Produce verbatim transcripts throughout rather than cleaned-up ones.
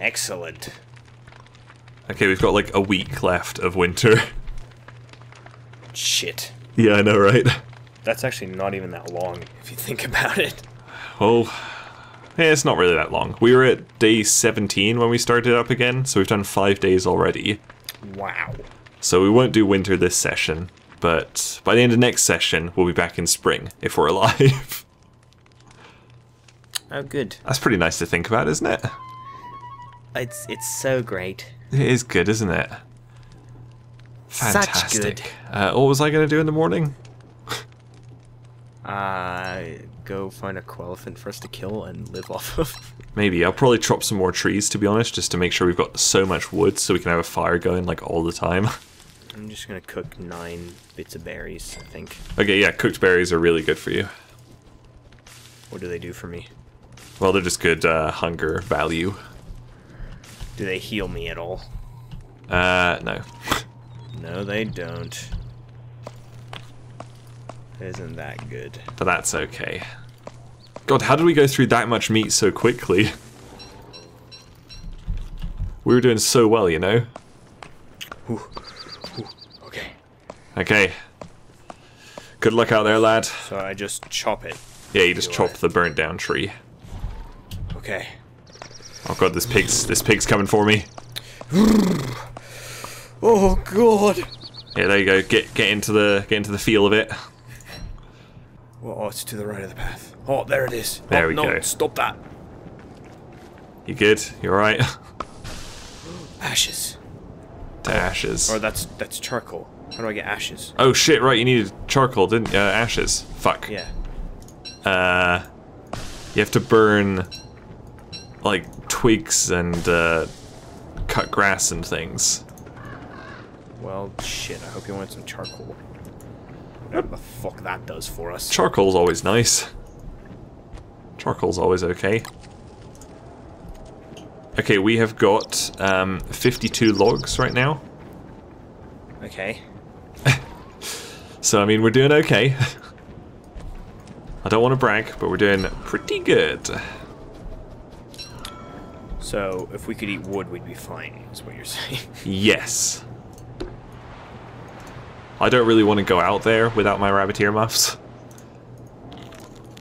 Excellent. Okay, we've got like a week left of winter. Shit. Yeah, I know, right? That's actually not even that long, if you think about it. Oh, yeah, it's not really that long. We were at day seventeen when we started up again, so we've done five days already. Wow. So we won't do winter this session, but by the end of next session, we'll be back in spring, if we're alive. Oh, good. That's pretty nice to think about, isn't it? It's, it's so great. It is good, isn't it? Fantastic. Such good. Uh, what was I going to do in the morning? uh, go find a koalaphant for us to kill and live off of. Maybe. I'll probably chop some more trees, to be honest, just to make sure we've got so much wood so we can have a fire going, like, all the time. I'm just going to cook nine bits of berries, I think. Okay, yeah, cooked berries are really good for you. What do they do for me? Well, they're just good uh, hunger value. Do they heal me at all? Uh, no. No, they don't. Isn't that good? But that's okay. God, how did we go through that much meat so quickly? We were doing so well, you know? Ooh. Ooh. Okay. Okay. Good luck out there, lad. So I just chop it. Yeah, you just Do chop I? the burnt down tree. Okay. Oh god, this pig's this pig's coming for me. Oh god. Yeah, there you go. Get get into the get into the feel of it. Well, oh, it's to the right of the path. Oh, there it is. There oh, we no, go. Stop that. You good? You all right? Ashes. To ashes. Or that's that's charcoal. How do I get ashes? Oh shit! Right, you needed charcoal, didn't you? Uh, ashes. Fuck. Yeah. Uh, you have to burn like twigs and uh, cut grass and things. Well, shit, I hope you want some charcoal. Whatever the fuck that does for us. Charcoal's always nice. Charcoal's always okay. Okay, we have got um, fifty-two logs right now. Okay. So, I mean, we're doing okay. I don't want to brag, but we're doing pretty good. So, if we could eat wood, we'd be fine, is what you're saying. Yes. I don't really want to go out there without my rabbit earmuffs.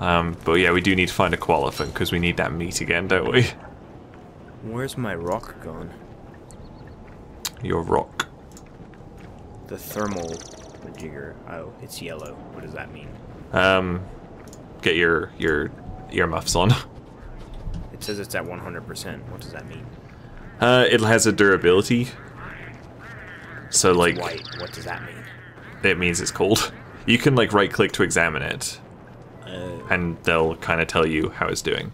Um, but yeah, we do need to find a koalaphant because we need that meat again, don't we? Where's my rock gone? Your rock. The thermal jigger. Oh, it's yellow. What does that mean? Um, get your your earmuffs on. It says it's at one hundred percent. What does that mean? Uh, it has a durability. So it's like. White. What does that mean? It means it's cold. You can like right click to examine it, uh, and they'll kind of tell you how it's doing.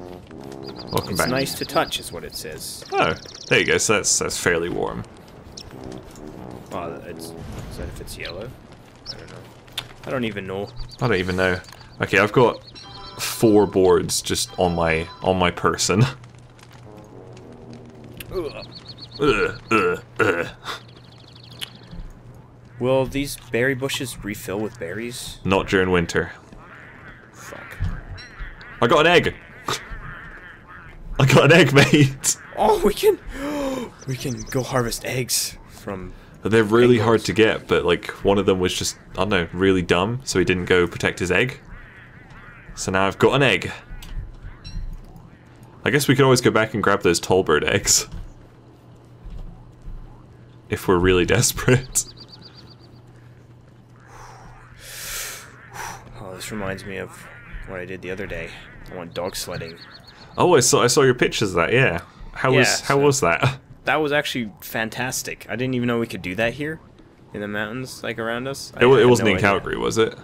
Welcome it's back. It's nice to touch, is what it says. Oh, there you go. So that's that's fairly warm. Oh, it's, is that if it's yellow? I don't know. I don't even know. I don't even know. Okay, I've got four boards just on my on my person. Ugh. Ugh, ugh, ugh. Will these berry bushes refill with berries? Not during winter. Fuck. I got an egg! I got an egg, mate! Oh, we can... We can go harvest eggs from... They're really hard to get, but like, one of them was just, I don't know, really dumb, so he didn't go protect his egg. So now I've got an egg. I guess we could always go back and grab those tall bird eggs. If we're really desperate. Oh, this reminds me of what I did the other day. I went dog sledding. Oh, I saw I saw your pictures of that. Yeah. How yeah, was how so was that? That was actually fantastic. I didn't even know we could do that here, in the mountains, like around us. It, it wasn't no in idea. Calgary, was it?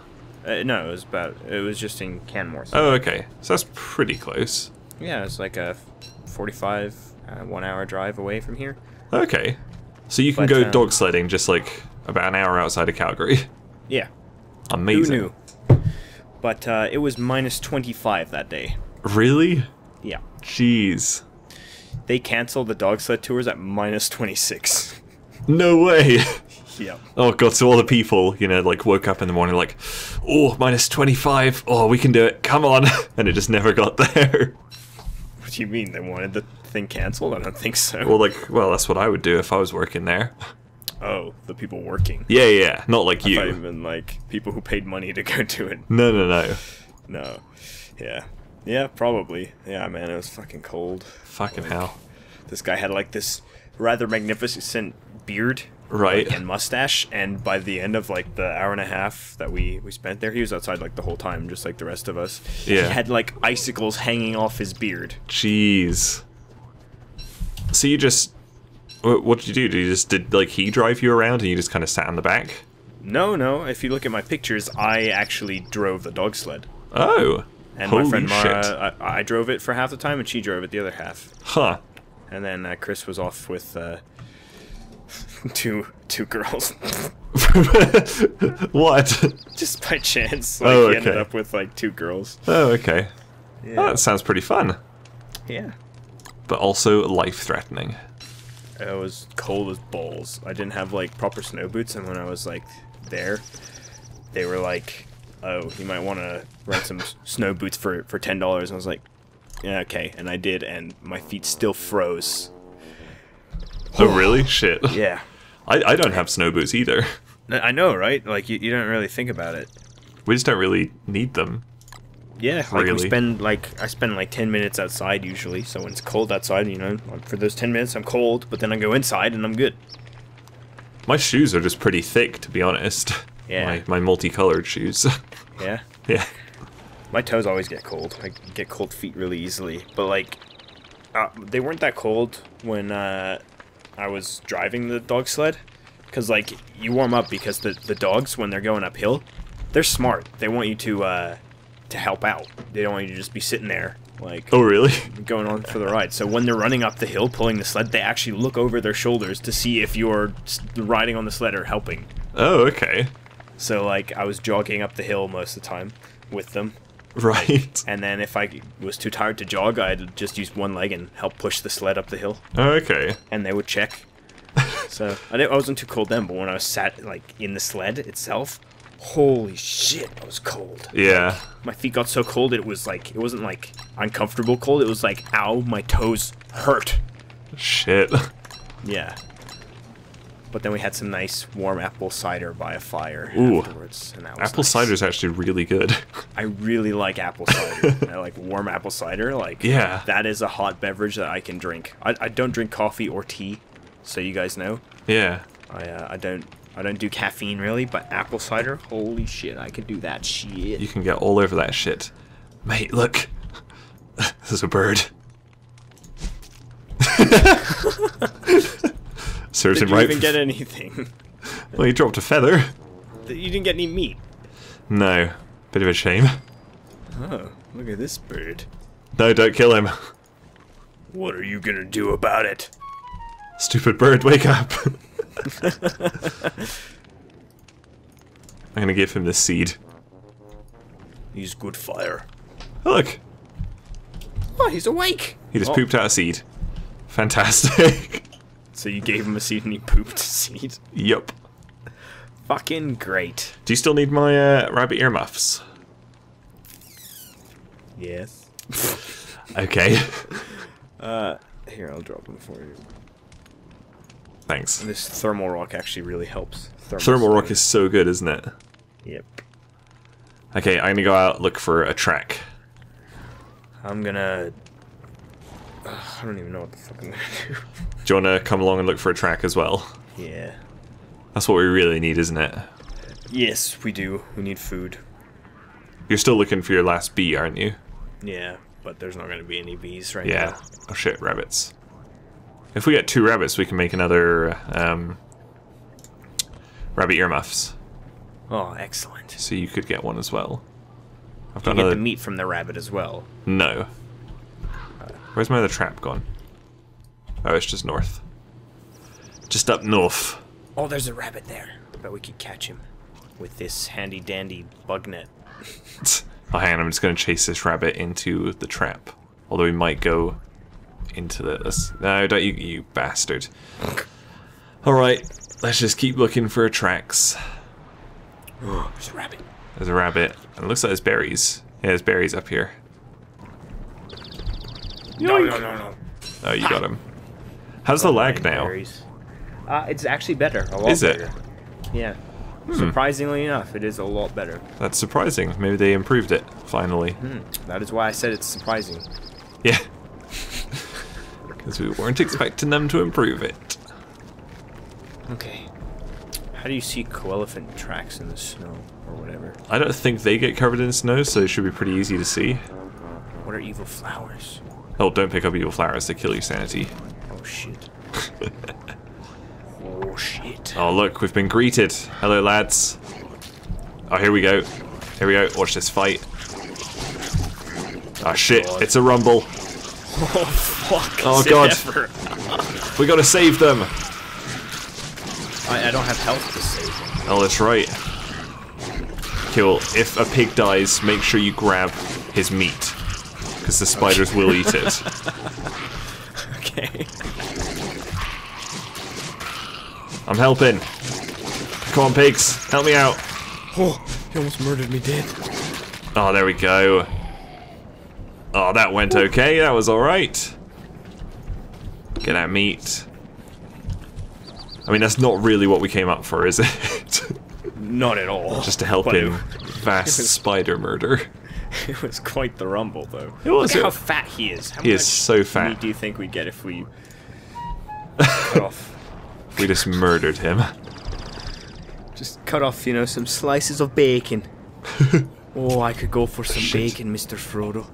Uh, no, it was about. It was just in Canmore. So. Oh, okay. So that's pretty close. Yeah, it's like a forty-five, uh, one-hour drive away from here. Okay. So you can but, go um, dog sledding just like about an hour outside of Calgary. Yeah. Amazing. Who knew? But uh, it was minus twenty-five that day. Really? Yeah. Jeez. They canceled the dog sled tours at minus twenty-six. No way. Yeah. Oh god, so all the people, you know, like woke up in the morning like, oh, minus twenty-five. Oh, we can do it. Come on. And it just never got there. What do you mean? They wanted the thing canceled? I don't think so. Well, like, well, that's what I would do if I was working there. Oh, the people working. Yeah, yeah, not like you. I mean, like, people who paid money to go do it. No, no, no. No. Yeah. Yeah, probably. Yeah, man, it was fucking cold. Fucking like, hell. This guy had, like, this rather magnificent beard. Right. Like, and mustache, and by the end of, like, the hour and a half that we, we spent there, he was outside, like, the whole time, just like the rest of us. Yeah. He had, like, icicles hanging off his beard. Jeez. So you just... What did you do? Did you just did like he drive you around and you just kind of sat in the back? No, no. If you look at my pictures, I actually drove the dog sled. Oh, and holy my friend Mara, shit. I, I drove it for half the time, and she drove it the other half. Huh. And then uh, Chris was off with uh, two two girls. What? Just by chance, like, oh, okay. He ended up with like two girls. Oh, okay. Yeah. Oh, that sounds pretty fun. Yeah. But also life-threatening. It was cold as balls. I didn't have, like, proper snow boots, and when I was, like, there, they were like, oh, you might want to rent some snow boots for, for ten dollars, and I was like, yeah, okay, and I did, and my feet still froze. Oh, really? Shit. Yeah. I, I don't have snow boots either. I know, right? Like, you, you don't really think about it. We just don't really need them. Yeah, like really? we spend like I spend like ten minutes outside usually. So when it's cold outside, you know, like for those ten minutes I'm cold, but then I go inside and I'm good. My shoes are just pretty thick, to be honest. Yeah. My, my multicolored shoes. Yeah. Yeah. My toes always get cold. I get cold feet really easily. But like, uh, they weren't that cold when uh, I was driving the dog sled, because like you warm up because the the dogs when they're going uphill, they're smart. They want you to. Uh, to help out. They don't want you to just be sitting there like, oh really, going on for the ride. So when they're running up the hill pulling the sled, they actually look over their shoulders to see if you're riding on the sled or helping. Oh, okay. So like I was jogging up the hill most of the time with them. Right. And then if I was too tired to jog, I'd just use one leg and help push the sled up the hill. Oh, okay. And they would check. So I didn't, I wasn't too cold then, but when I was sat like in the sled itself, holy shit, I was cold. Yeah. Like, my feet got so cold, it was like, it wasn't like uncomfortable cold, it was like, ow, my toes hurt. Shit. Yeah. But then we had some nice warm apple cider by a fire. Ooh. Afterwards. And that was apple nice. Cider is actually really good. I really like apple cider. I like warm apple cider. Like, yeah. That is a hot beverage that I can drink. I, I don't drink coffee or tea, so you guys know. Yeah. I, uh, I don't. I don't do caffeine really, but apple cider, holy shit, I could do that shit. You can get all over that shit. Mate, look. There's a bird. Serves him right. Did you even get anything? Well, he dropped a feather. You didn't get any meat? No. Bit of a shame. Oh, look at this bird. No, don't kill him. What are you gonna do about it? Stupid bird, wake up. I'm gonna give him this seed. He's good fire. Oh, look! Oh, he's awake! He just oh. pooped out a seed. Fantastic. So you gave him a seed and he pooped a seed? Yup. Fucking great. Do you still need my uh, rabbit earmuffs? Yes. Okay. Uh, here, I'll drop them for you. Thanks. And this thermal rock actually really helps. Thermal, thermal rock is so good, isn't it? Yep. Okay, I'm gonna go out look for a track. I'm gonna... Uh, I don't even know what the fuck I'm gonna do. Do you wanna come along and look for a track as well? Yeah. That's what we really need, isn't it? Yes, we do. We need food. You're still looking for your last bee, aren't you? Yeah, but there's not gonna be any bees right yeah. now. Yeah. Oh shit, rabbits. If we get two rabbits, we can make another um, rabbit earmuffs. Oh, excellent. So you could get one as well. I've got you another... get the meat from the rabbit as well. No. Where's my other trap gone? Oh, it's just north. Just up north. Oh, there's a rabbit there. I bet we could catch him with this handy-dandy bug net. Oh, hang on. I'm just going to chase this rabbit into the trap. Although we might go... into this. No, don't you, you bastard. Alright, let's just keep looking for tracks. Oh, there's a rabbit. There's a rabbit. And it looks like there's berries. Yeah, there's berries up here. No, no, no, no. Oh, you got him. How's the lag now? Uh, it's actually better. A lot is it? Better. Yeah. Hmm. Surprisingly enough, it is a lot better. That's surprising. Maybe they improved it, finally. Hmm. That is why I said it's surprising. Yeah. Because we weren't expecting them to improve it. Okay. How do you see koalaphant tracks in the snow, or whatever? I don't think they get covered in snow, so it should be pretty easy to see. What are evil flowers? Oh, don't pick up evil flowers, they kill your sanity. Oh, shit. Oh, shit. Oh, look, we've been greeted. Hello, lads. Oh, here we go. Here we go. Watch this fight. Oh, shit. God. It's a rumble. Oh, fuck. Oh, God. We gotta save them. I, I don't have health to save them. Oh, that's right. Cool. If a pig dies, make sure you grab his meat. Because the spiders okay. will eat it. Okay. I'm helping. Come on, pigs. Help me out. Oh, he almost murdered me dead. Oh, there we go. Oh, that went okay. That was alright. Get that meat. I mean, that's not really what we came up for, is it? Not at all. Just to help but him vast spider murder. It was quite the rumble, though. It was. Look at how fat he is. How he much is so fat. What do you think we'd get if we cut off? We just murdered him. Just cut off, you know, some slices of bacon. Oh, I could go for some Shit. bacon, Mister Frodo.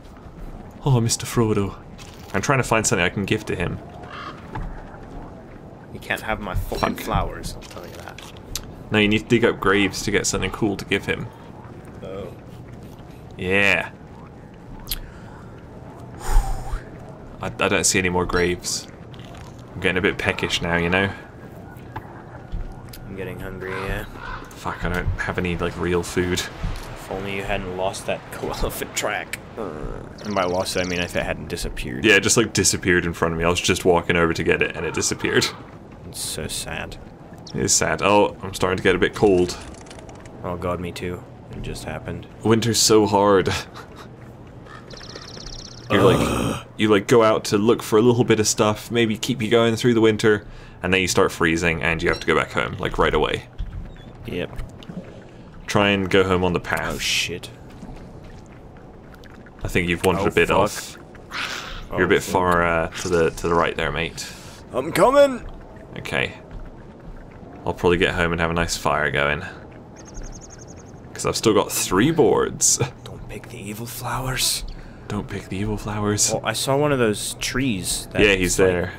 Oh, Mister Frodo. I'm trying to find something I can give to him. You can't have my fucking Fuck. flowers, I'll tell you that. No, you need to dig up graves to get something cool to give him. Yeah. I, I don't see any more graves. I'm getting a bit peckish now, you know? I'm getting hungry, yeah. Fuck, I don't have any, like, real food. If only you hadn't lost that koalaphant track. And by lost, I mean if it hadn't disappeared. Yeah, it just, like, disappeared in front of me. I was just walking over to get it, and it disappeared. It's so sad. It is sad. Oh, I'm starting to get a bit cold. Oh, God, me too. It just happened. Winter's so hard. You're like, you like go out to look for a little bit of stuff, maybe keep you going through the winter, and then you start freezing and you have to go back home, like right away. Yep. Try and go home on the path. Oh shit. I think you've wandered oh, a bit fuck. off. You're oh, a bit fuck. far uh, to the to the right there, mate. I'm coming! Okay. I'll probably get home and have a nice fire going. Because I've still got three boards. Don't pick the evil flowers. Don't pick the evil flowers. Well, I saw one of those trees. That yeah, he's there.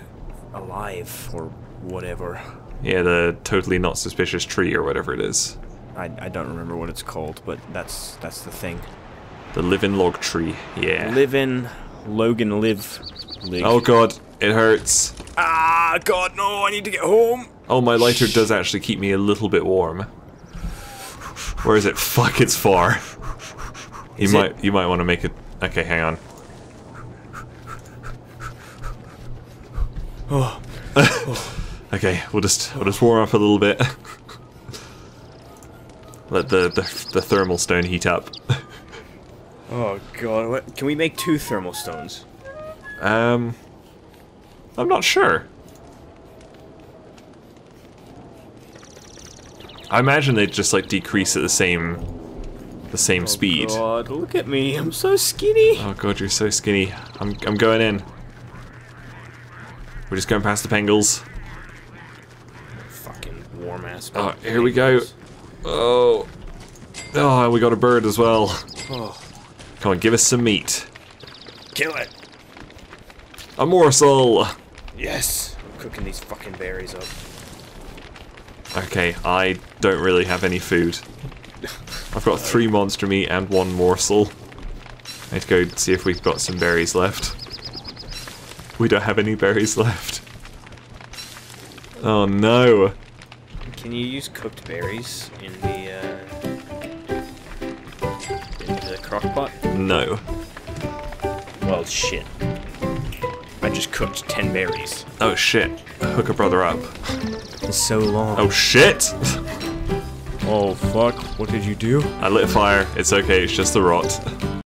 Like, alive or whatever. Yeah, the totally not suspicious tree or whatever it is. I, I don't remember what it's called, but that's that's the thing. The living log tree. Yeah. Living Logan live. Lig. Oh God, it hurts. Ah God, no! I need to get home. Oh, my lighter does actually keep me a little bit warm. Where is it? Fuck, it's far. You is might it? you might want to make it. Okay, hang on. Oh. Oh. Okay, we'll just we'll just warm up a little bit. Let the, the the thermal stone heat up. Oh God, what, can we make two thermal stones? Um, I'm not sure. I imagine they just like decrease at the same, the same oh speed. Oh God! Look at me! I'm so skinny. Oh God, you're so skinny. I'm, I'm going in. We're just going past the pengals. Fucking warm ass. Oh, here pengals. we go. Oh, oh, we got a bird as well. Oh. Come on, give us some meat. Kill it. A morsel. Yes. I'm cooking these fucking berries up. Okay, I don't really have any food. I've got three monster meat and one morsel. I need to go see if we've got some berries left. We don't have any berries left. Oh no. Can you use cooked berries in the, uh, in the crockpot? No. Well, shit. I just cooked ten berries. Oh shit. Hook a brother up. It's so long. Oh shit! Oh fuck, what did you do? I lit a fire. It's okay, it's just the rot.